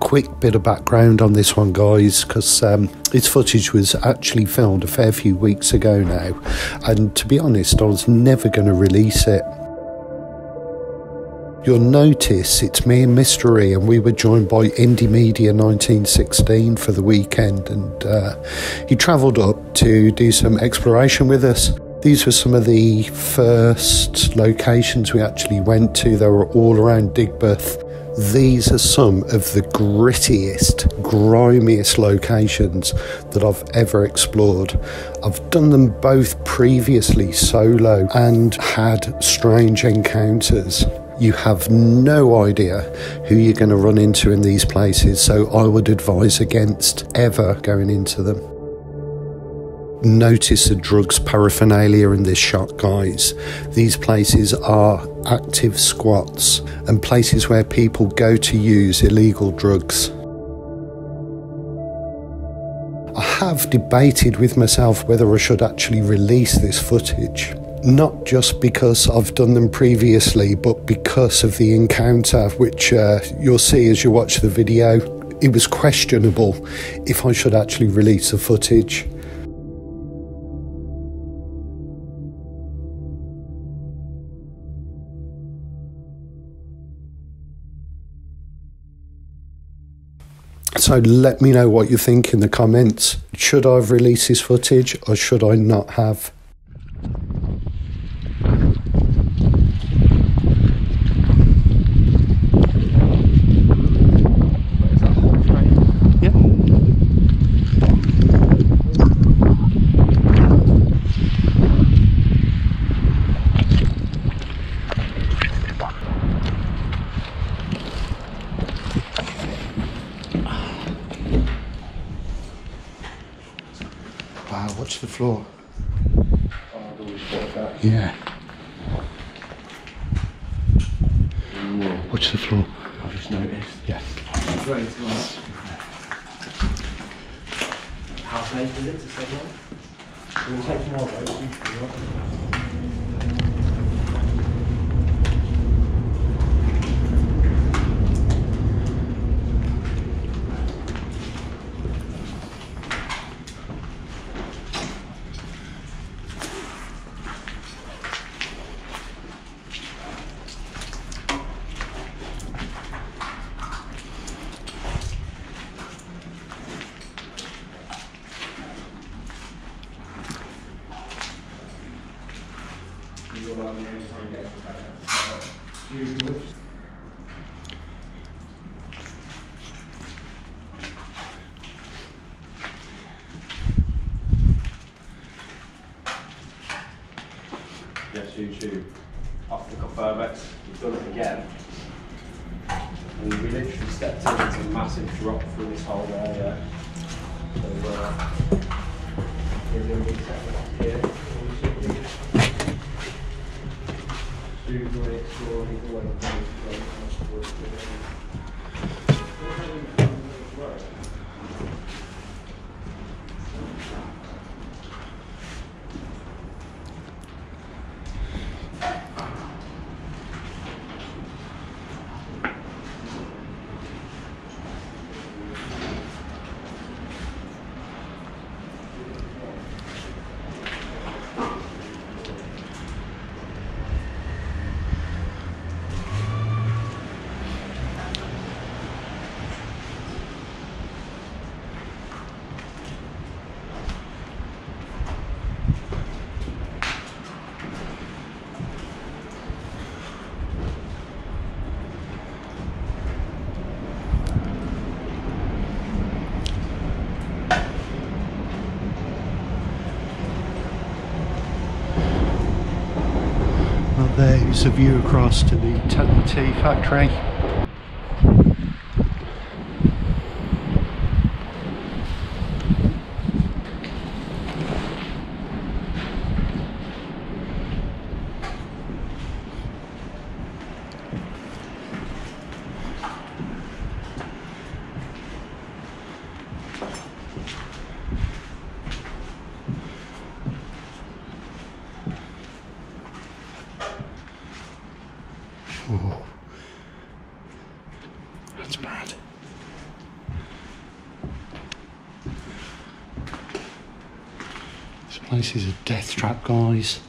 Quick bit of background on this one, guys, because this footage was actually filmed a fair few weeks ago now, and to be honest, I was never going to release it. You'll notice it's me and Mr E, and we were joined by Indie Media 1916 for the weekend, and he travelled up to do some exploration with us. These were some of the first locations we actually went to. They were all around Digbeth. These are some of the grittiest, grimiest locations that I've ever explored. I've done them both previously solo and had strange encounters. You have no idea who you're going to run into in these places, so I would advise against ever going into them. Notice the drugs paraphernalia in this shot, guys. These places are active squats and places where people go to use illegal drugs. I have debated with myself whether I should actually release this footage. Not just because I've done them previously, but because of the encounter, which you'll see as you watch the video. It was questionable if I should actually release the footage. So let me know what you think in the comments. Should I have released this footage or should I not have? Watch the floor. Yeah. Watch the floor. I've just noticed. Yeah. How safe is it to stay on? We'll take more of those. Yes, YouTube, off the Kopfberg, we've done it again. And we literally stepped into a massive drop through this whole area. So, here's a big section up here. There's a view across to the Tate factory. That's bad. Place is a death trap, guys.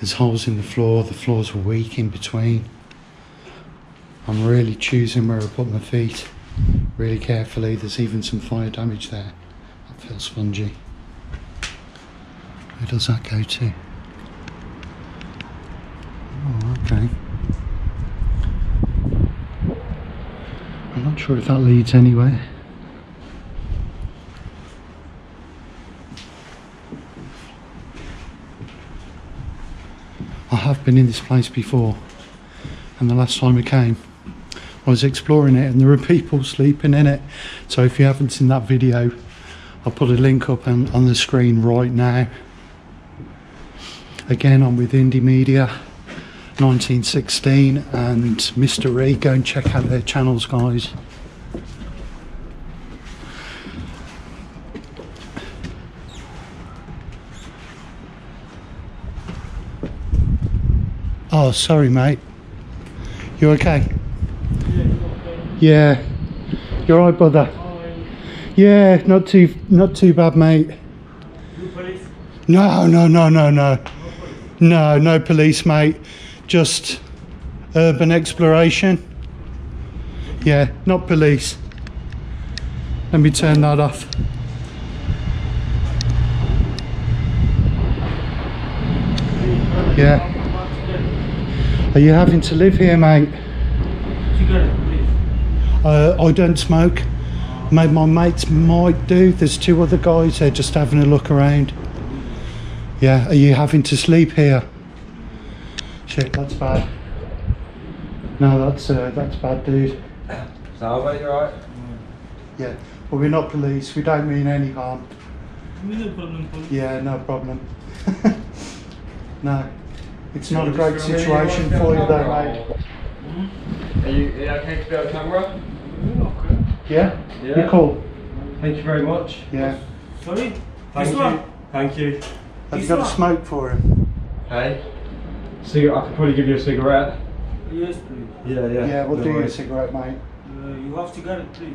There's holes in the floor's weak in between. I'm really choosing where I put my feet really carefully. There's even some fire damage there. That feels spongy. Where does that go to? Oh, okay. I'm not sure if that leads anywhere. I have been in this place before, and the last time I came I was exploring it and there were people sleeping in it. So if you haven't seen that video, I'll put a link up on the screen right now. Again, I'm with Indie Media 1916 and Mr E. Go and check out their channels, guys. Oh, sorry mate, you okay? Yeah, you alright brother? Yeah, not too bad mate. No police mate, just urban exploration. Yeah, not police. Let me turn that off. Yeah. Are you having to live here mate? I don't smoke. My mates might do. There's two other guys there just having a look around. Yeah, are you having to sleep here? Shit, that's bad. No, that's bad, dude. So, mate, you alright? Yeah, but we're not police. We don't mean any harm. No problem. Yeah, no problem. No, it's not a great situation for you though, mate. Are you okay to be on camera? Yeah? Yeah. You're cool. Thank you very much. Yeah. Sorry? Thank you. Have you got a smoke for him? Hey? I could probably give you a cigarette. Yes, please. Yeah. Yeah, we'll do you a cigarette, mate. You have cigarette, please.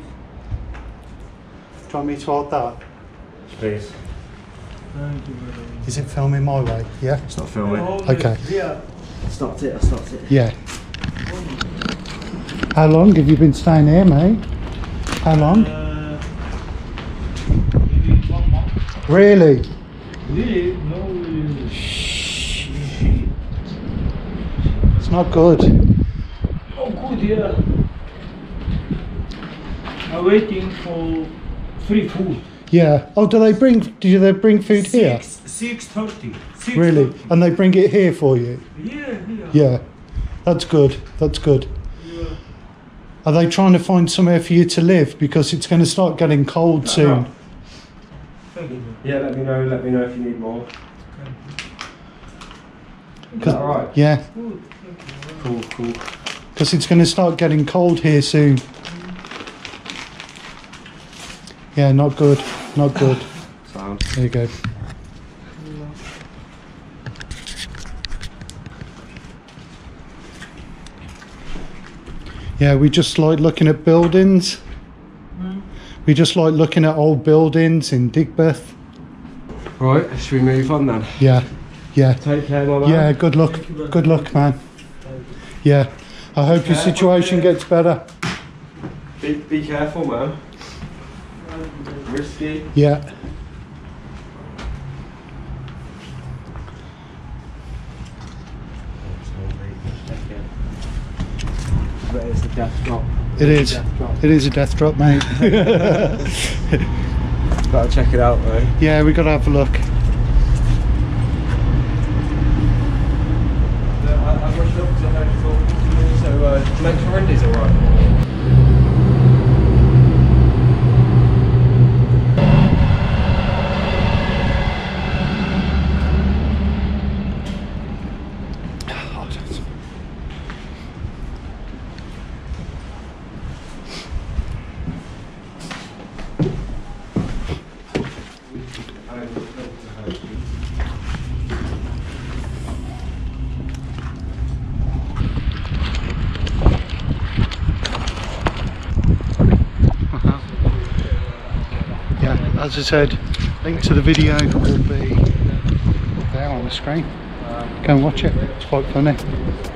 Do you want me to hold that? Please. Thank you very much. Is it filming my way? Yeah? It's not filming. Okay. Yeah. I stopped it. Yeah. How long have you been staying here, mate? How long? Maybe 1 month. Really? Really? No. Shh. It's not good. Not good, yeah. I'm waiting for free food. Yeah. Oh, do they bring food here? 6:30. Really? And they bring it here for you? Yeah. Yeah. That's good. Yeah. Are they trying to find somewhere for you to live? Because it's going to start getting cold soon. Yeah, let me know if you need more. Is that alright? Yeah. Cool. Because it's going to start getting cold here soon. Yeah, not good. Sound. There you go. Yeah, we just like looking at buildings. We just like looking at old buildings in Digbeth. Right, should we move on then? Yeah. Take care, my man. Yeah, good luck, man. Yeah, I hope your situation gets better. Be careful, man. Risky. Yeah. But it's a death drop. It is a death drop, mate. Gotta check it out, though. Yeah, we gotta have a look. I rushed up to home, so make sure Indy's alright. As I said, link to the video will be the screen. Go and watch it, it's quite funny.